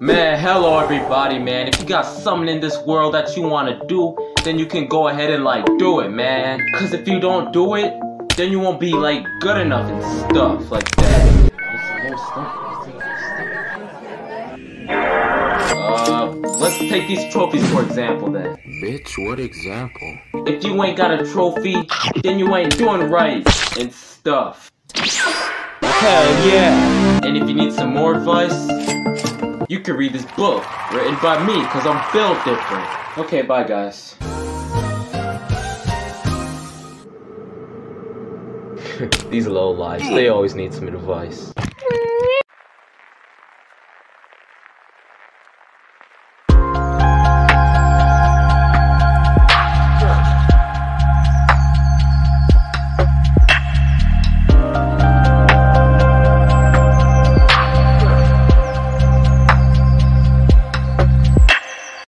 Man, hello everybody, man. If you got something in this world that you want to do, then you can go ahead and like do it, man. Cause if you don't do it, then you won't be like good enough and stuff like that. Let's take these trophies for example then. Bitch, what example? If you ain't got a trophy, then you ain't doing right and stuff. Hell yeah. And if you need some more advice, you can read this book, written by me, cause I'm built different. Okay, bye guys. These low lives, they always need some advice.